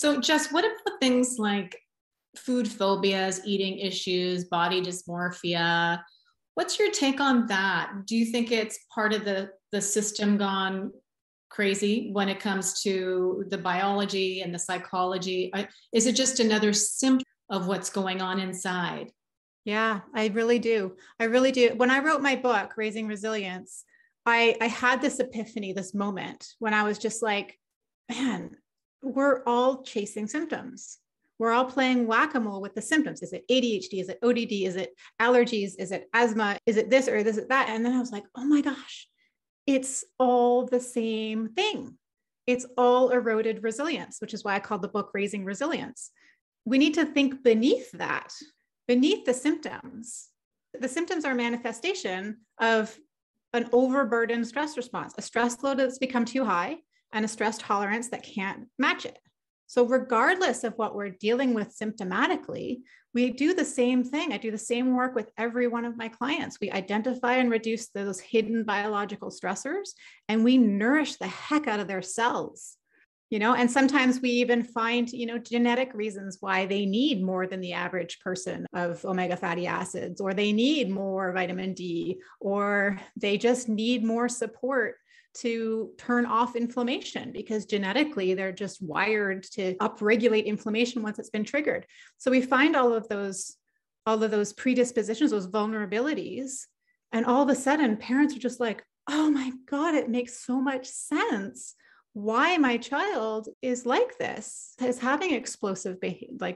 So Jess, what about things like food phobias, eating issues, body dysmorphia? What's your take on that? Do you think it's part of the system gone crazy when it comes to the biology and the psychology? Is it just another symptom of what's going on inside? Yeah, I really do. I really do. When I wrote my book, Raising Resilience, I had this epiphany, this moment when I was just like, man, we're all chasing symptoms. We're all playing whack-a-mole with the symptoms. Is it ADHD? Is it ODD? Is it allergies? Is it asthma? Is it this or is it that? And then I was like, oh my gosh, it's all the same thing. It's all eroded resilience, which is why I called the book Raising Resilience. We need to think beneath that, beneath the symptoms. The symptoms are a manifestation of an overburdened stress response, a stress load that's become too high and a stress tolerance that can't match it. So regardless of what we're dealing with symptomatically, we do the same thing. I do the same work with every one of my clients. We identify and reduce those hidden biological stressors, and we nourish the heck out of their cells, you know, and sometimes we even find, you know, genetic reasons why they need more than the average person of omega fatty acids, or they need more vitamin D, or they just need more support to turn off inflammation because genetically they're just wired to upregulate inflammation once it's been triggered. So we find all of those predispositions, those vulnerabilities, and all of a sudden parents are just like, oh my God, it makes so much sense why my child is like this, is having explosive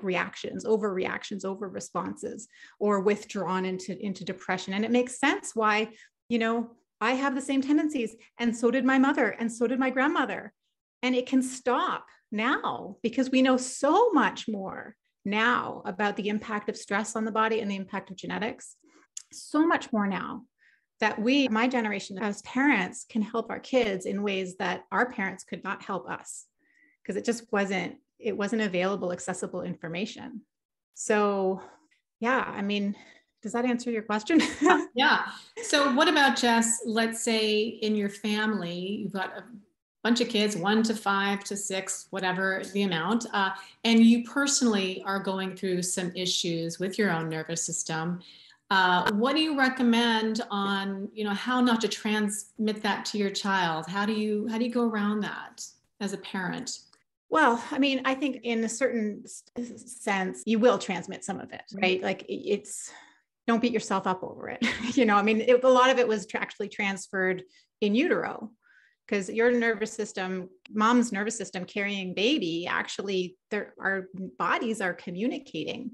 reactions, overreactions, over responses, or withdrawn into depression. And it makes sense why, you know, I have the same tendencies, and so did my mother, and so did my grandmother. And it can stop now because we know so much more now about the impact of stress on the body and the impact of genetics. So much more now that we, my generation as parents, can help our kids in ways that our parents could not help us because it just wasn't available, accessible information. So yeah, I mean, does that answer your question? Yeah. So what about, Jess, let's say in your family, you've got a bunch of kids, 1 to 5 to 6, whatever the amount, and you personally are going through some issues with your own nervous system. What do you recommend on, you know, how not to transmit that to your child? How do you go around that as a parent? Well, I mean, I think in a certain sense, you will transmit some of it, right? Like it's... don't beat yourself up over it. You know, I mean, a lot of it was actually transferred in utero because your nervous system, mom's nervous system carrying baby, actually our bodies are communicating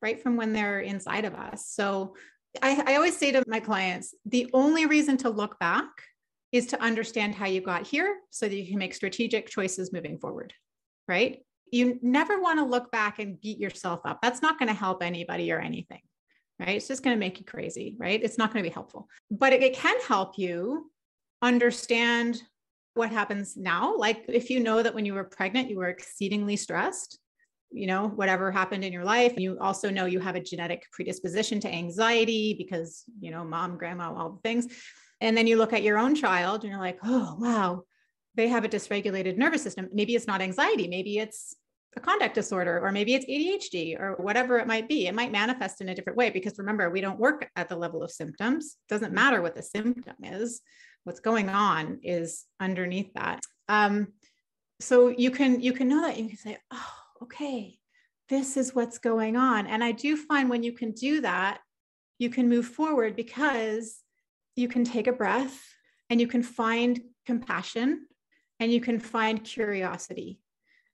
right from when they're inside of us. So I always say to my clients, the only reason to look back is to understand how you got here so that you can make strategic choices moving forward, right? You never want to look back and beat yourself up. That's not going to help anybody or anything. Right? It's just going to make you crazy, right? It's not going to be helpful, but it can help you understand what happens now. Like if you know that when you were pregnant, you were exceedingly stressed, you know, whatever happened in your life. And you also know you have a genetic predisposition to anxiety because, you know, mom, grandma, all the things. And then you look at your own child and you're like, oh, wow, they have a dysregulated nervous system. Maybe it's not anxiety. Maybe it's a conduct disorder, or maybe it's ADHD or whatever it might be. It might manifest in a different way because remember, we don't work at the level of symptoms. It doesn't matter what the symptom is. What's going on is underneath that. So you can know that you can say, oh, okay, this is what's going on. And I do find when you can do that, you can move forward because you can take a breath and you can find compassion and you can find curiosity.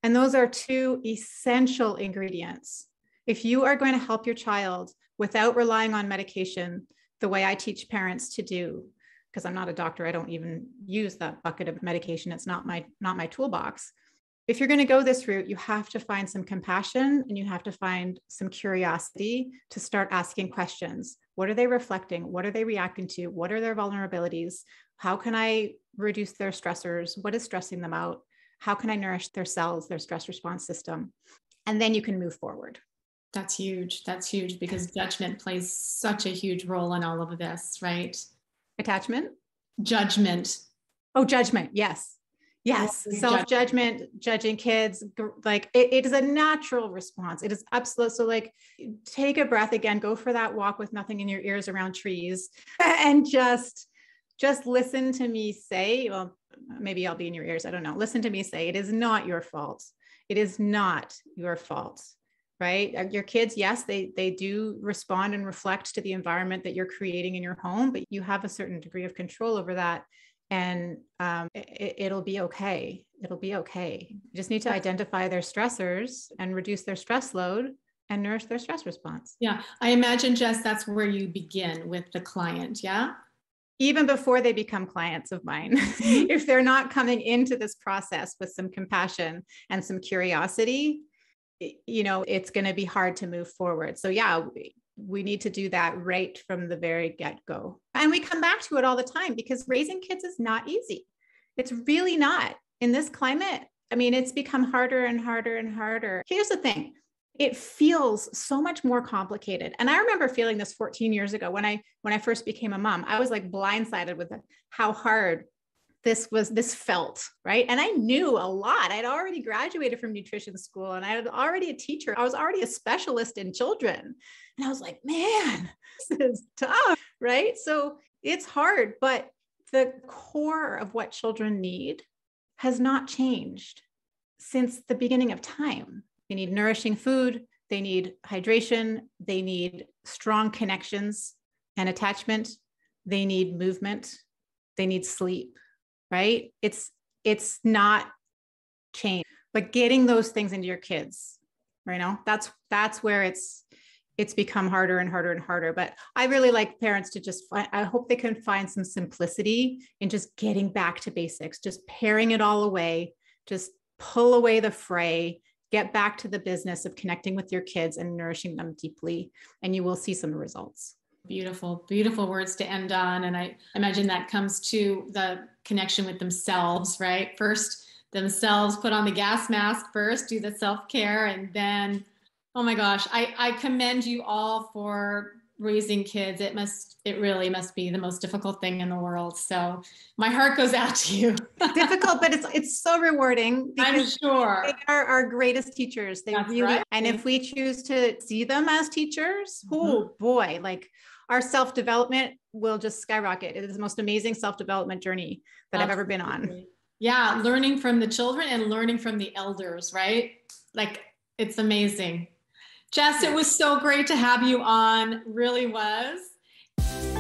And those are two essential ingredients. If you are going to help your child without relying on medication, the way I teach parents to do, because I'm not a doctor, I don't even use that bucket of medication. It's not my toolbox. If you're going to go this route, you have to find some compassion and you have to find some curiosity to start asking questions. What are they reflecting? What are they reacting to? What are their vulnerabilities? How can I reduce their stressors? What is stressing them out? How can I nourish their cells, their stress response system? And then you can move forward. That's huge. That's huge because judgment plays such a huge role in all of this, right? Attachment? Judgment. Oh, judgment. Yes. Yes. Self-judgment, judging kids, like it is a natural response. It is absolute. So like, take a breath again, go for that walk with nothing in your ears around trees and just listen to me say, well, maybe I'll be in your ears. I don't know. Listen to me say, it is not your fault. It is not your fault, right? Your kids, yes, they do respond and reflect to the environment that you're creating in your home, but you have a certain degree of control over that. And it'll be okay. It'll be okay. You just need to identify their stressors and reduce their stress load and nourish their stress response. Yeah. I imagine, Jess, that's where you begin with the client. Yeah. Even before they become clients of mine, if they're not coming into this process with some compassion and some curiosity, you know, it's going to be hard to move forward. So yeah, we need to do that right from the very get-go. And we come back to it all the time because raising kids is not easy. It's really not in this climate. I mean, it's become harder and harder and harder. Here's the thing. It feels so much more complicated. And I remember feeling this 14 years ago when I first became a mom. I was like blindsided with how hard this felt, right? And I knew a lot. I'd already graduated from nutrition school and I was already a teacher. I was already a specialist in children. And I was like, man, this is tough, right? So it's hard, but the core of what children need has not changed since the beginning of time. They need nourishing food. They need hydration. They need strong connections and attachment. They need movement. They need sleep. Right? It's not change, but getting those things into your kids, right now, that's where it's become harder and harder and harder. But I really like parents to just I hope they can find some simplicity in just getting back to basics, just paring it all away, just pull away the fray, get back to the business of connecting with your kids and nourishing them deeply. And you will see some results. Beautiful, beautiful words to end on. And I imagine that comes to the connection with themselves, right? First, themselves, put on the gas mask first, do the self-care. And then, oh my gosh, I commend you all for raising kids. It really must be the most difficult thing in the world. So my heart goes out to you. Difficult, but it's so rewarding. I'm sure. They are our greatest teachers. They That's really, right. And if we choose to see them as teachers, mm-hmm. Oh boy, like, our self-development will just skyrocket. It is the most amazing self-development journey that I've ever been on. Yeah. Learning from the children and learning from the elders, right? Like, it's amazing. Jess, it was so great to have you on. Really was.